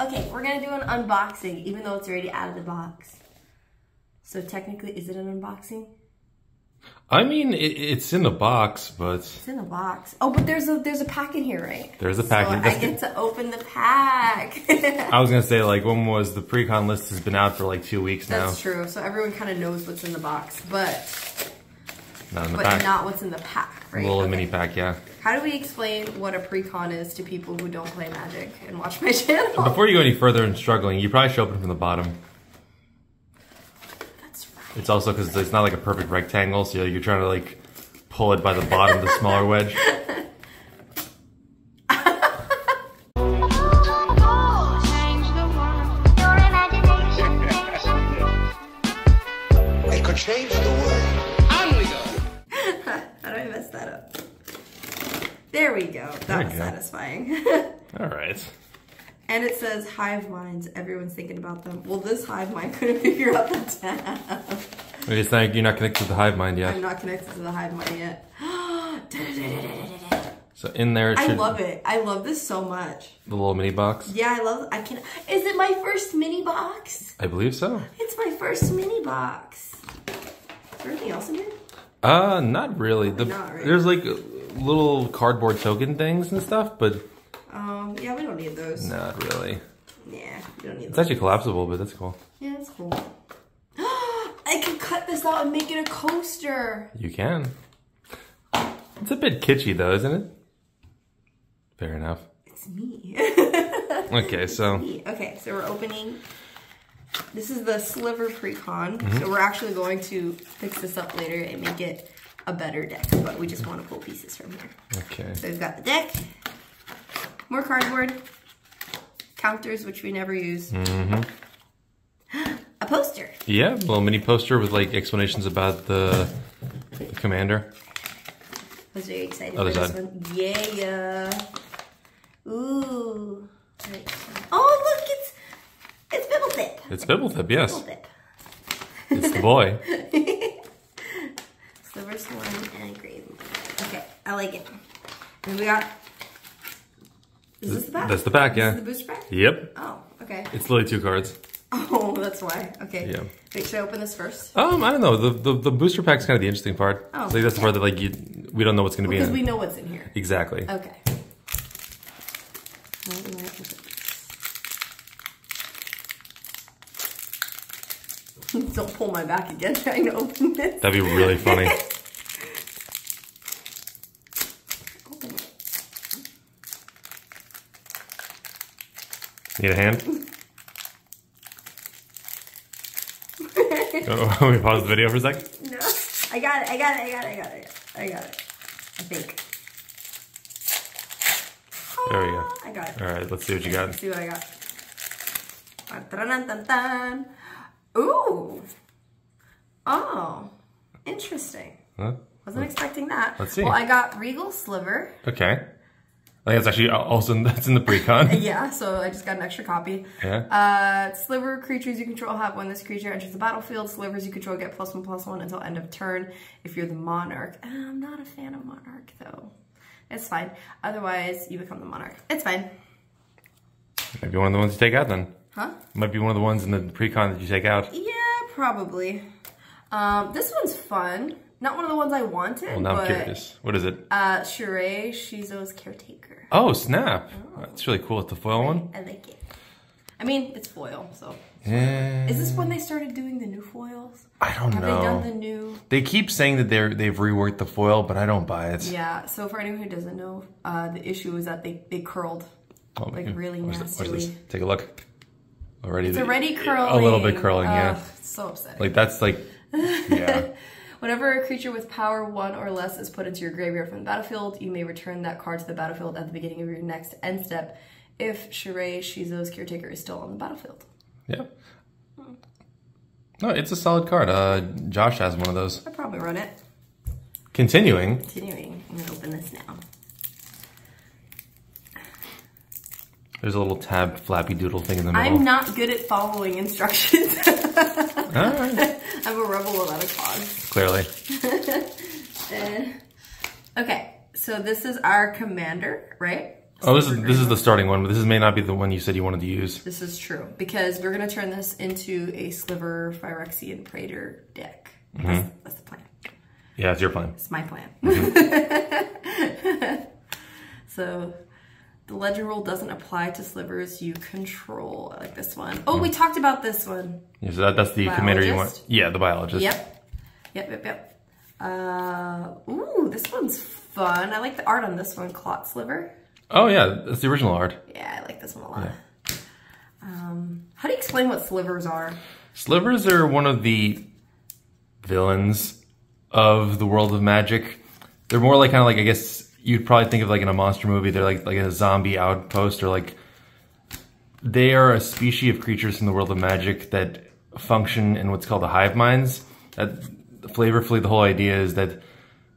Okay, we're gonna do an unboxing, even though it's already out of the box. So technically, is it an unboxing? I mean, it's in the box, but... It's in the box. Oh, but there's a pack in here, right? There's a pack in here. So I get to open the pack. I was going to say, like, when was the pre-con list has been out for, like, 2 weeks now. That's true. So everyone kind of knows what's in the box, but... Not in the pack. But not what's in the pack, right? A little mini pack, yeah. How do we explain what a pre-con is to people who don't play Magic and watch my channel? Before you go any further in struggling, you probably should open from the bottom. It's also because it's not like a perfect rectangle, so you're trying to like pull it by the bottom of the smaller wedge. It could change the world. On we go. How do I mess that up? There we go. That was satisfying. All right. And it says hive minds. Everyone's thinking about them. Well, this hive mind couldn't figure out the tab. Wait, it's not, you're not connected to the hive mind yet. I'm not connected to the hive mind yet. So in there, it should... I love it. I love this so much. The little mini box. Yeah, I love. I can. Is it my first mini box? I believe so. It's my first mini box. Is there anything else in here? Not really. Not really. There's like little cardboard token things and stuff, but. Yeah, we don't need those. Not really. Yeah, we don't need those. It's actually collapsible, but that's cool. Yeah, that's cool. I can cut this out and make it a coaster. You can. It's a bit kitschy, though, isn't it? Fair enough. It's me. Okay, so... Okay, so we're opening... This is the Sliver Precon. So we're actually going to fix this up later and make it a better deck, but we just want to pull pieces from here. Okay. So we've got the deck. More cardboard, counters, which we never use. A poster. Yeah, a little mini poster with like explanations about the commander. I was very excited for this one. Yeah. Ooh. Oh, look, it's Bibblethip. It's Bibblethip, yes. Bibblethip. It's the boy. It's the first one and green. Okay, I like it. And we got... Is this the pack? That's the pack, yeah. This is the booster pack? Yep. Oh, okay. It's literally 2 cards. Oh, that's why. Okay. Yeah. Wait, should I open this first? I don't know. The booster pack's kind of the interesting part. Oh. So that's the part that like we don't know what's going to be in it. Because we know what's in here. Exactly. Okay. Don't pull my back again trying to open this. That'd be really funny. Need a hand? Can we pause the video for a second? No. I got it. I think. There we go. I got it. Alright, let's see what you got. Let's see what I got. Ooh. Oh. Interesting. Huh? Wasn't expecting that. Let's see. Well, I got Regal Sliver. Okay. I think it's actually also that's in the pre-con. Yeah, so I just got an extra copy. Yeah. Sliver creatures you control have when this creature enters the battlefield. Slivers you control get +1/+1 until end of turn if you're the monarch. I'm not a fan of monarch though. It's fine. Otherwise, you become the monarch. It's fine. Might be one of the ones you take out then. Huh? Might be one of the ones in the pre-con that you take out. Yeah, probably. This one's fun. Not one of the ones I wanted, well, now but... I'm curious. What is it? Shirei, Shizo's Caretaker. Oh, snap. Oh. That's really cool. It's the foil one? I like it. I mean, it's foil, so... Yeah. Is this when they started doing the new foils? I don't know. Have they done the new... They keep saying that they've reworked the foil, but I don't buy it. Yeah, so for anyone who doesn't know, the issue is that they curled. Oh, like, really nastily. Watch this. Take a look. Already, it's already curling. A little bit curling, yeah. It's so upsetting. Like, that's like... Yeah. Whenever a creature with power 1 or less is put into your graveyard from the battlefield, you may return that card to the battlefield at the beginning of your next end step if Shirei, Shizo's Caretaker is still on the battlefield. Yeah. No, it's a solid card. Josh has one of those. I'll probably run it. Continuing. Continuing. I'm going to open this now. There's a little tabbed flappy doodle thing in the middle. I'm not good at following instructions. Alright. I'm a rebel without a cause. Clearly. Okay, so this is our commander, right? Oh, this is the starting one, but this may not be the one you said you wanted to use. This is true, because we're going to turn this into a Sliver Phyrexian Praetor deck. Mm-hmm. That's the plan. Yeah, it's your plan. It's my plan. Mm-hmm. So the legend rule doesn't apply to slivers you control. I like this one. Oh, mm-hmm. We talked about this one. Yeah, so that's the commander you want. Yeah, the biologist. Yep. Ooh, this one's fun. I like the art on this one, Clot Sliver. Oh yeah, that's the original art. Yeah, I like this one a lot. Yeah. How do you explain what slivers are? Slivers are one of the villains of the world of Magic. They're more like I guess you'd probably think of like in a monster movie. They're like a zombie outpost, or like they are a species of creatures in the world of Magic that function in what's called the hive minds. That flavorfully, the whole idea is that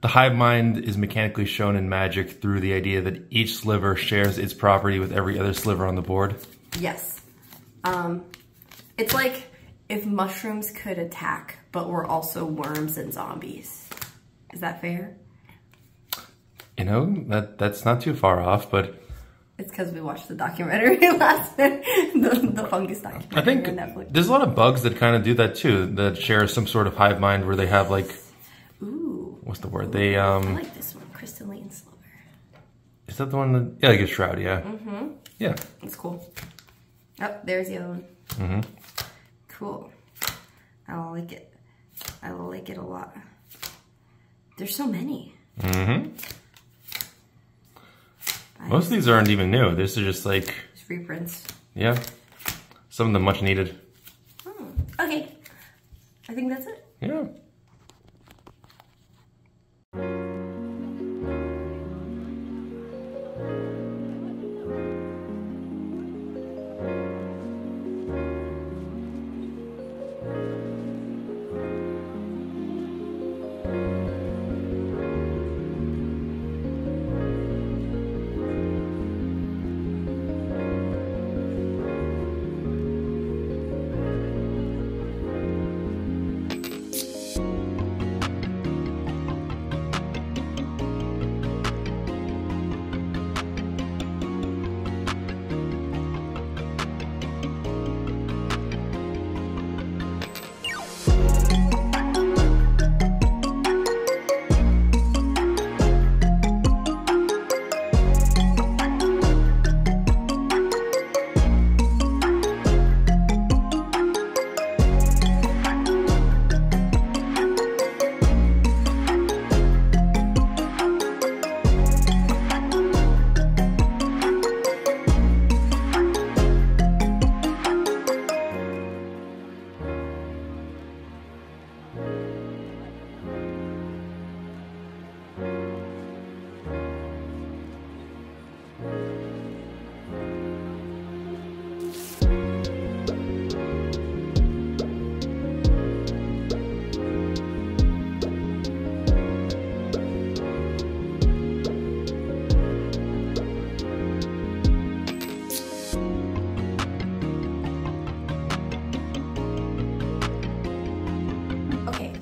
the hive mind is mechanically shown in Magic through the idea that each sliver shares its property with every other sliver on the board. Yes. It's like if mushrooms could attack, but were also worms and zombies. Is that fair? You know, that's not too far off, but... It's because we watched the documentary last night, the fungus documentary. I think on Netflix. There's a lot of bugs that kind of do that too, that share some sort of hive mind where they have like... What's the word? They I like this one, Crystalline Sliver. Is that the one that like a shroud, yeah. Mm-hmm. Yeah. It's cool. Oh, there's the other one. Mm-hmm. Cool. I like it. I like it a lot. There's so many. Mm-hmm. Most of these aren't even new. These are just like just reprints. Yeah. Some of them much needed. Oh. Okay. I think that's it. Yeah.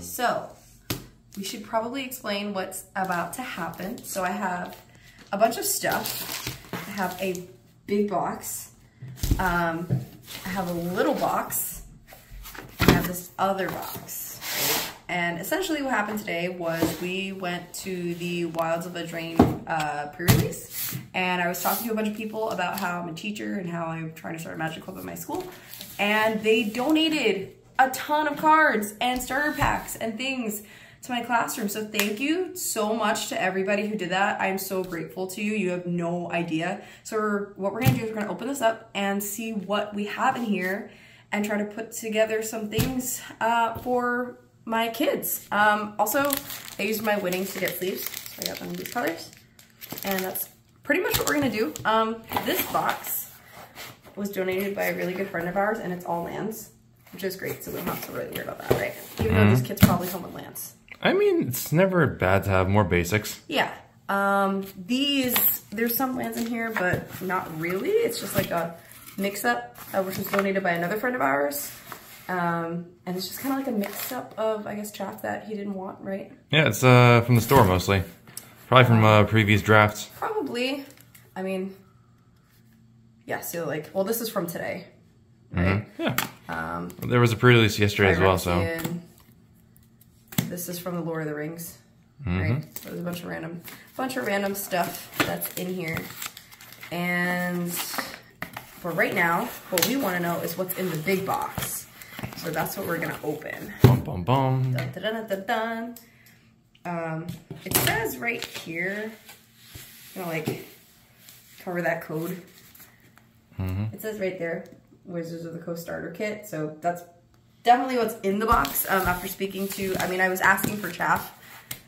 So, we should probably explain what's about to happen. So I have a bunch of stuff. I have a big box. I have a little box. I have this other box. And essentially what happened today was we went to the Wilds of Eldraine pre-release. And I was talking to a bunch of people about how I'm a teacher and how I'm trying to start a Magic club at my school. And they donated a ton of cards and starter packs and things to my classroom. So thank you so much to everybody who did that. I'm so grateful to you. You have no idea. So what we're gonna do is we're gonna open this up and see what we have in here and try to put together some things for my kids. Also, I used my winnings to get sleeves. So I got them in these colors. And that's pretty much what we're gonna do. This box was donated by a really good friend of ours, and it's all lands, which is great, so we don't have to really worry about that, right? Even though these kids probably come with lands. I mean, it's never bad to have more basics. Yeah. There's some lands in here, but not really. It's just like a mix-up, which was donated by another friend of ours. And it's just kind of like a mix-up of, I guess, chaff that he didn't want, right? Yeah, it's from the store, mostly. Probably from previous drafts. Probably. I mean, Yeah, so like, well, this is from today. Right? Mm-hmm. Yeah. There was a pre-release yesterday as well, so. This is from the Lord of the Rings. Mm-hmm. Right? So there's a bunch of random stuff that's in here. And for right now, what we want to know is what's in the big box. So that's what we're going to open. Bum, bum, bum. Dun, dun, dun, dun, dun. It says right here, I'm going to like cover that code. Mm-hmm. It says right there, Wizards of the Coast Starter Kit. So that's definitely what's in the box. After speaking to, I was asking for chaff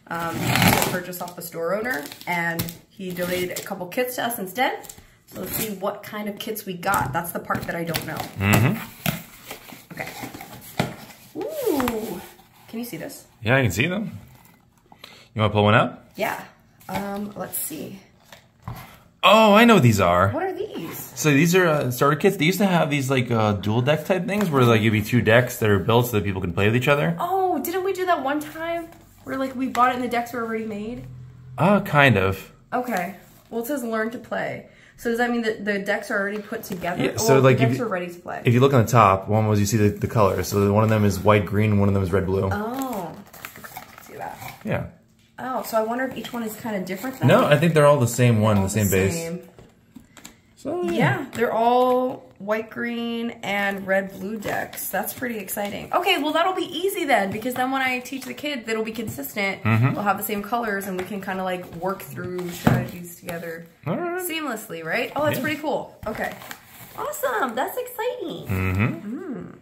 to purchase off the store owner, and he donated a couple kits to us instead. So let's see what kind of kits we got. That's the part that I don't know. Mm-hmm. Okay. Ooh. Can you see this? Yeah, I can see them. You want to pull one out? Yeah. Let's see. Oh, I know what these are. What are these? So these are starter kits. They used to have these like dual deck type things where like it'd be two decks that are built so that people can play with each other. Oh, didn't we do that one time? Where like we bought it and the decks were already made? Kind of. Okay. Well, it says learn to play. So does that mean that the decks are already put together? Yeah, so like the decks are ready to play. If you look on the top, one was you see the colors. So one of them is white, green, one of them is red, blue. Oh. See that? Yeah. Oh, so I wonder if each one is kind of different then? No, I think they're all the same one, the same base. So, yeah, they're all white, green, and red, blue decks. That's pretty exciting. Okay, well, that'll be easy then, because then when I teach the kids, it'll be consistent. Mm-hmm. We'll have the same colors, and we can kind of like work through strategies together seamlessly, right? Oh, that's pretty cool. Okay. Awesome. That's exciting. Mm-hmm. Mm.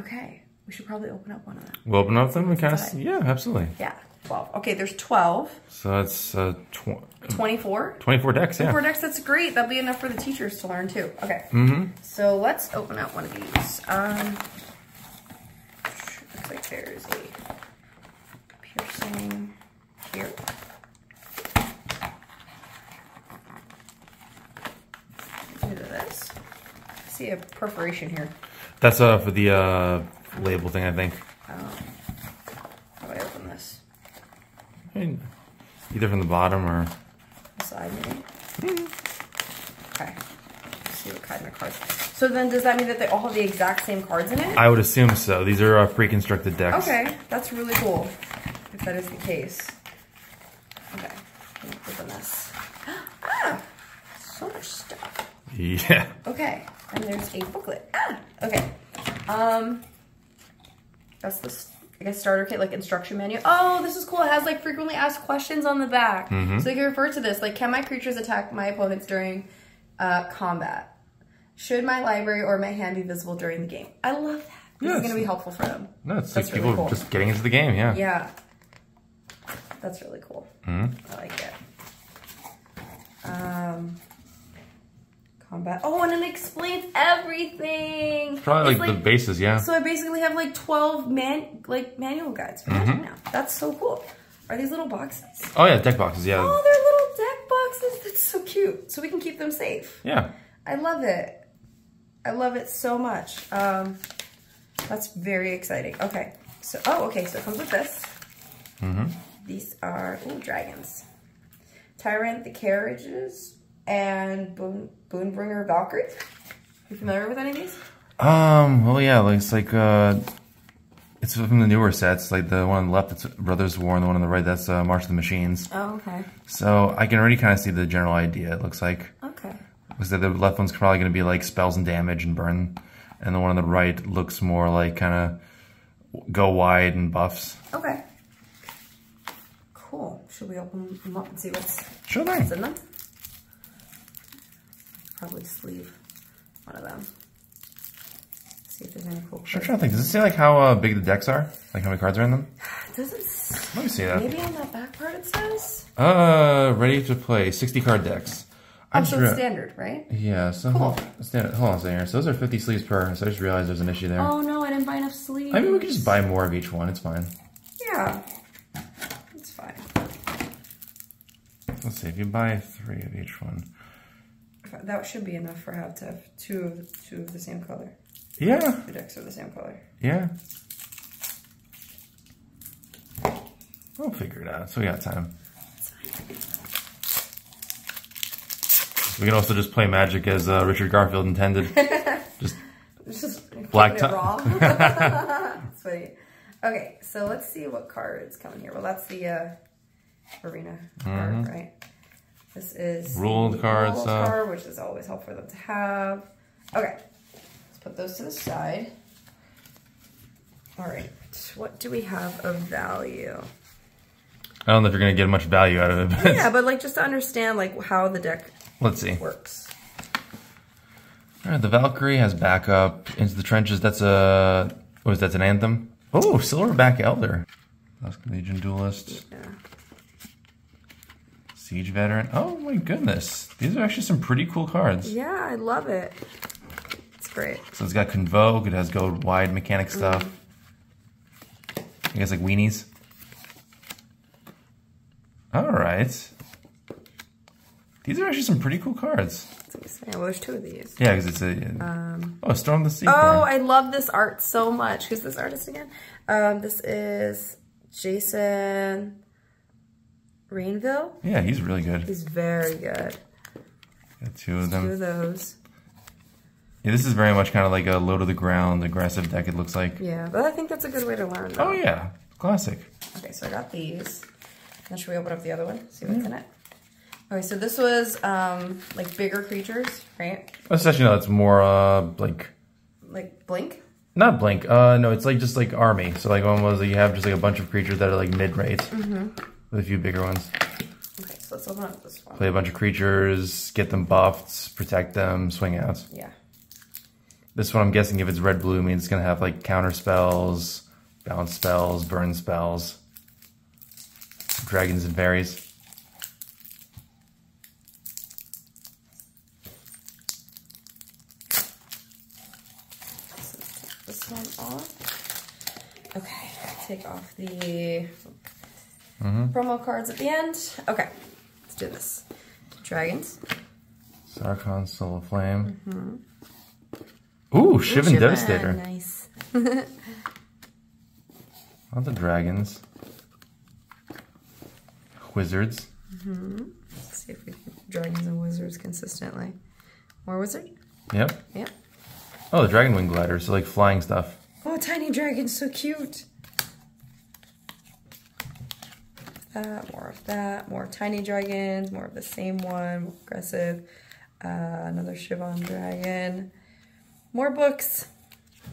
Okay. We should probably open up one of them. We'll open up them and kind of, yeah, absolutely. Yeah, 12. Okay, there's 12. So that's 24? 24 decks, yeah. 24 decks, that's great. That'll be enough for the teachers to learn too. Okay, so let's open up one of these. Looks like there's a piercing here. Look at this. I see a perforation here. That's for the... label thing, I think. How do I open this? Either from the bottom or the side, maybe. Okay. Let's see what kind of cards. So then, does that mean that they all have the exact same cards in it? I would assume so. These are pre-constructed decks. Okay, that's really cool. If that is the case. Okay. Let me open this. Ah, so much stuff. Yeah. Okay, and there's a booklet. Ah, okay. That's the, I guess, starter kit, like, instruction manual. Oh, this is cool. It has, like, frequently asked questions on the back. Mm-hmm. So you can refer to this. Like, can my creatures attack my opponents during combat? Should my library or my hand be visible during the game? I love that. This is going to be helpful for them. No, it's like people really just getting into the game, yeah. Yeah. That's really cool. Mm-hmm. I like it. Combat. Oh, and it explains everything. Probably like the bases, yeah. So I basically have like 12 manual guides for Magic now. That's so cool. Are these little boxes? Oh yeah, deck boxes, yeah. Oh, they're little deck boxes. That's so cute. So we can keep them safe. Yeah. I love it. I love it so much. That's very exciting. Okay. So so it comes with this. These are dragons. Tyrant the Carriages. And Boonbringer Valkyrie. You familiar with any of these? Well, yeah. It's like it's from the newer sets. Like the one on the left, it's Brothers of War, and the one on the right, that's March of the Machines. Oh, okay. So I can already kind of see the general idea. It looks like. Okay. Because the left one's probably going to be like spells and damage and burn, and the one on the right looks more like kind of go wide and buffs. Okay. Cool. Should we open them up and see what's in them? Probably sleeve one of them. See if there's any cool cards. I'm trying to think. Does it say like how big the decks are? Like how many cards are in them? Does it say? Let me see that. Maybe on that back part it says? Ready to play. 60 card decks. I'm sure it's standard, right? Yeah. So cool. Hold on a second here. So those are 50 sleeves per. So I just realized there's an issue there. Oh no, I didn't buy enough sleeves. I mean, we could just buy more of each one. It's fine. Yeah. It's fine. Let's see. If you buy 3 of each one. That should be enough for have to have two of the same color. Yeah. The decks are the same color. Yeah. We'll figure it out. So we got time. That's fine. We can also just play Magic as Richard Garfield intended. just black raw. That's funny. Okay, so let's see what cards come in here. Well, that's the arena card, right? This is ruled cards, card, which is always helpful for them to have. Okay, let's put those to the side. All right, what do we have of value? I don't know if you're going to get much value out of it. But yeah, but like just to understand like how the deck works. All right, the Valkyrie has backup. Into the Trenches, that's a... What is that, an Anthem? Oh, Silverback Elder. That's Legion Duelist. Yeah. Siege Veteran. Oh my goodness. These are actually some pretty cool cards. Yeah, I love it. It's great. So it's got Convoke. It has go wide mechanic stuff. I guess like weenies. All right. These are actually some pretty cool cards. Well, there's two of these. Yeah, because it's a... oh, Storm of the Sea. Oh, card. I love this art so much. Who's this artist again? This is Jason Rainville. Yeah, he's really good. He's very good. Got two of them. Two of those. Yeah, this is very much kind of like a low-to-the-ground, aggressive deck, it looks like. Yeah, but I think that's a good way to learn, though. Oh, yeah. Classic. Okay, so I got these. Now should we open up the other one? See what's in it? Okay, so this was like bigger creatures, right? Actually, no, it's more Blink. Like Blink? Not Blink. No, it's like just like Army. So like one was like, you have just like a bunch of creatures that are like mid-rate with a few bigger ones. Okay, so let's open up this one. Play a bunch of creatures, get them buffed, protect them, swing out. Yeah. This one, I'm guessing if it's red-blue, means it's going to have like counter spells, bounce spells, burn spells. Dragons and fairies. Let's take this one off. Okay, take off the promo cards at the end. Okay, let's do this. Dragons. Sarkhan, Soul of Flame. Ooh, Shivan Devastator. Nice. All the dragons. Wizards. Let's see if we can dragons and wizards consistently. More wizard? Yep. Yep. Oh, the dragon wing glider, so like flying stuff. Oh, tiny dragon, so cute. More of that, more tiny dragons, more of the same one, more aggressive. Another Shivan dragon. More books.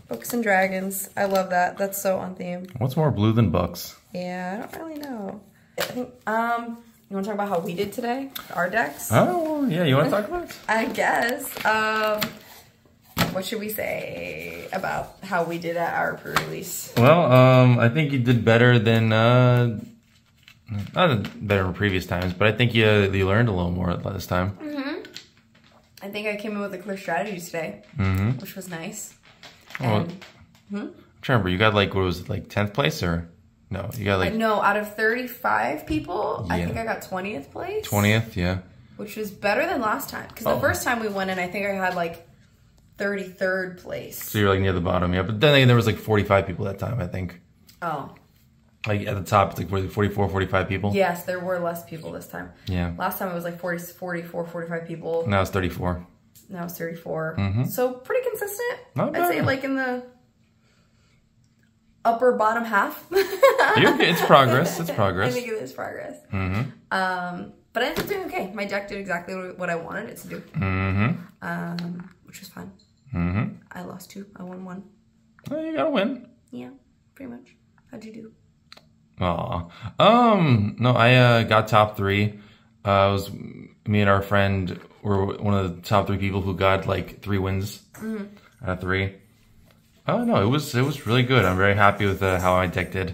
Books and dragons. I love that. That's so on theme. What's more blue than books? Yeah, I don't really know. You want to talk about how we did today? Our decks? Oh, yeah. You want to talk about it? I guess. What should we say about how we did at our pre-release? Well, I think you did better than... not better than previous times, but I think you learned a little more this time. I think I came in with a clear strategy today, which was nice. And, I'm trying to remember, you got like, what was it, like 10th place or... No, you got like... No, out of 35 people, I think I got 20th place. 20th, yeah. Which was better than last time. Because the first time we went in, I think I had like 33rd place. So you're like near the bottom, yeah. But then there was like 45 people that time, I think. Oh. Like at the top, it's like 44, 45 people? Yes, there were less people this time. Yeah. Last time it was like 44, 45 people. Now it's 34. Now it's 34. So pretty consistent. Not bad. I'd say like in the... upper bottom half. It's progress. It's progress. I think it is progress. But I ended up doing okay. My deck did exactly what I wanted it to do, which was fun. I lost two. I won one. Oh, you got to win. Yeah, pretty much. How'd you do? Aw. No, I got top three. It was me and our friend were one of the top three people who got like 3 wins out of 3. Oh no, it was really good. I'm very happy with how my deck did.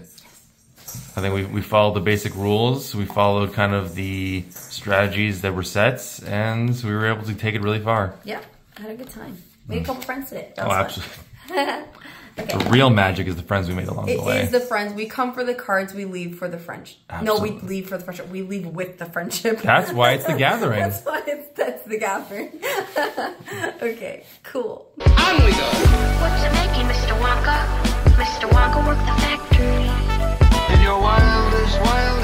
I think we followed the basic rules. We followed kind of the strategies that were set, and we were able to take it really far. Yeah, I had a good time. Made a couple friends today. That was absolutely. Okay. The real magic is the friends we made along the way. It is the friends. We come for the cards, we leave for the friendship. Absolutely. No, we leave for the friendship. We leave with the friendship. That's why it's the gathering. That's the gathering. Okay, cool. On we go. What's it making, Mr. Wonka? Mr. Wonka worked the factory. In your wildest wild